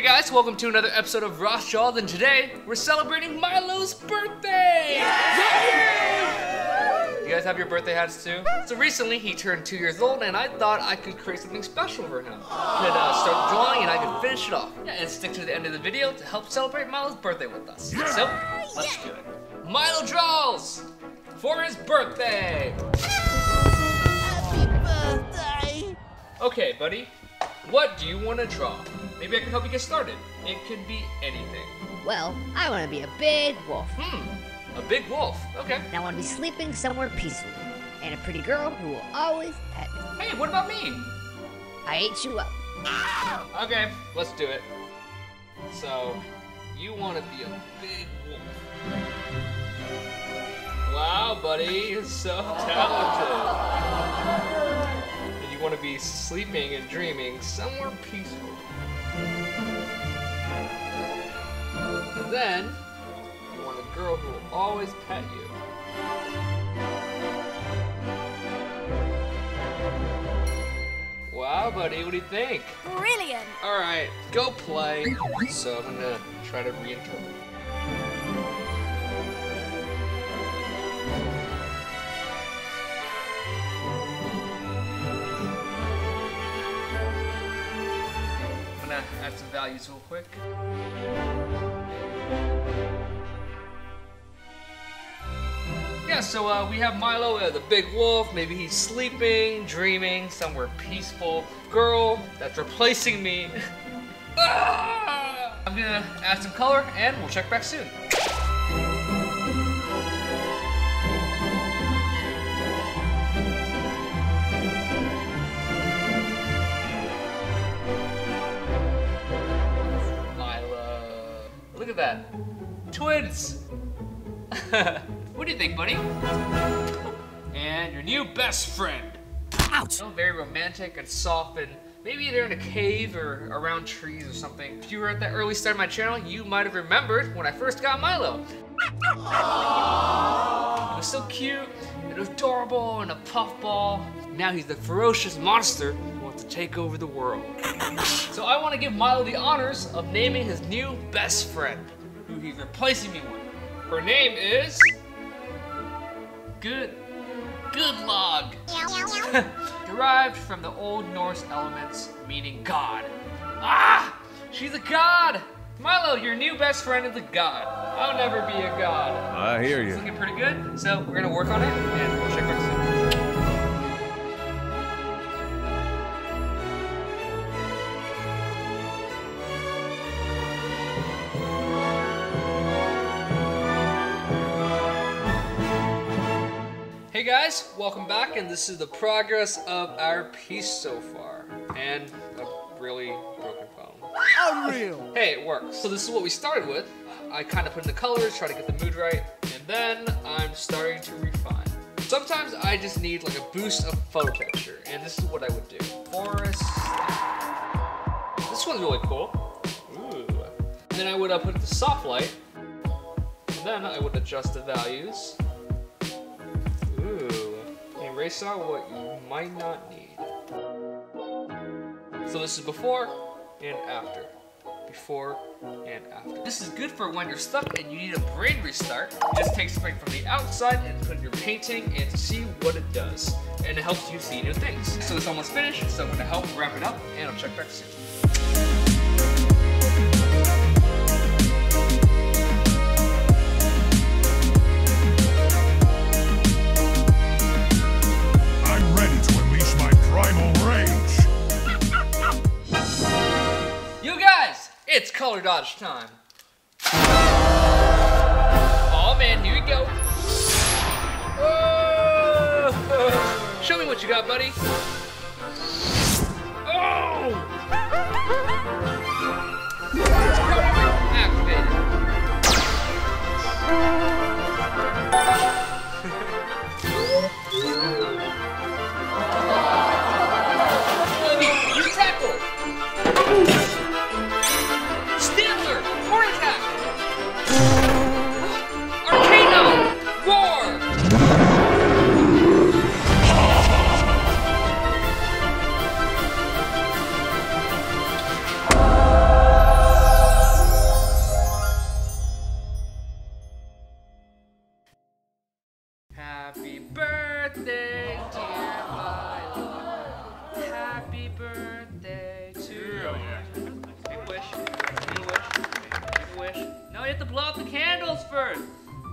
Hey guys, welcome to another episode of Ross Draws, and today we're celebrating Milo's birthday! Yeah! You guys have your birthday hats too? So recently he turned 2 years old, and I thought I could create something special for him. I could start drawing and I could finish it off. Yeah, and stick to the end of the video to help celebrate Milo's birthday with us. Yeah. So, let's do it. Milo draws for his birthday! Happy birthday! Okay, buddy, what do you want to draw? Maybe I can help you get started. It could be anything. Well, I want to be a big wolf. A big wolf, okay. And I want to be sleeping somewhere peaceful. And a pretty girl who will always pet me. Hey, what about me? I ate you up. Ah! Okay, let's do it. So, you want to be a big wolf. Wow, buddy, you're so talented. And you want to be sleeping and dreaming somewhere peaceful. And then, you want a girl who will always pet you. Wow, buddy, what do you think? Brilliant! All right, go play. So I'm gonna try to reinterpret. I'm gonna add some values real quick. Yeah, so we have Milo, the big wolf. Maybe he's sleeping, dreaming, somewhere peaceful. Girl, that's replacing me. I'm gonna add some color and we'll check back soon. Milo, look at that, twins. What do you think, buddy? And your new best friend. Ouch! You know, very romantic and soft, and maybe they're in a cave or around trees or something. If you were at that early start of my channel, you might have remembered when I first got Milo. It was so cute and adorable and a puffball. Now he's the ferocious monster who wants to take over the world. So I want to give Milo the honors of naming his new best friend, who he's replacing me with. Her name is Good Goodlog, derived from the Old Norse elements meaning god. Ah, she's a god. Milo, your new best friend is a god. I'll never be a god. I hear you. It's looking pretty good, so we're gonna work on it and we'll check back soon. Hey guys, welcome back, and this is the progress of our piece so far. And a really broken phone. Unreal! Hey, it works. So this is what we started with. I kind of put in the colors, try to get the mood right, and then I'm starting to refine. Sometimes I just need like a boost of photo texture, and this is what I would do. Forest. This one's really cool. Ooh. And then I would put the soft light, and then I would adjust the values. Erase out what you might not need. So this is before and after. Before and after. This is good for when you're stuck and you need a brain restart. Just take something from the outside and put in your painting and see what it does. And it helps you see new things. So it's almost finished, so I'm gonna help wrap it up and I'll check back soon. It's Color Dodge time. Oh man, here we go. Oh. Show me what you got, buddy. Oh! It's probably activated. You tackle. Make a wish. No, you have to blow out the candles first.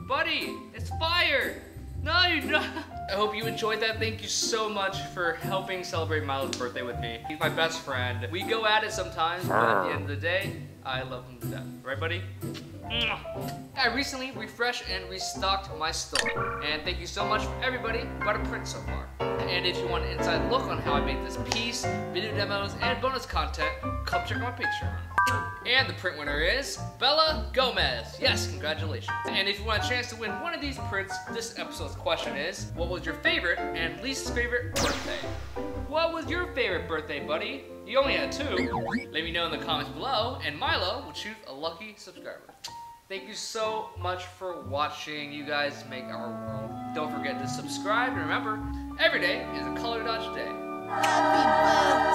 Buddy, it's fire. No, you don't. I hope you enjoyed that. Thank you so much for helping celebrate Milo's birthday with me. He's my best friend. We go at it sometimes, but at the end of the day, I love him to death. Right, buddy? I recently refreshed and restocked my store, and thank you so much for everybody who bought a print so far. And if you want an inside look on how I made this piece, video demos, and bonus content, come check out my Patreon. And the print winner is Bella Gomez. Yes, congratulations. And if you want a chance to win one of these prints, this episode's question is, what was your favorite and least favorite birthday? What was your favorite birthday, buddy? You only had two. Let me know in the comments below, and Milo will choose a lucky subscriber. Thank you so much for watching. You guys make our world. Don't forget to subscribe, and remember, every day is a Color Dodge day. Happy birthday!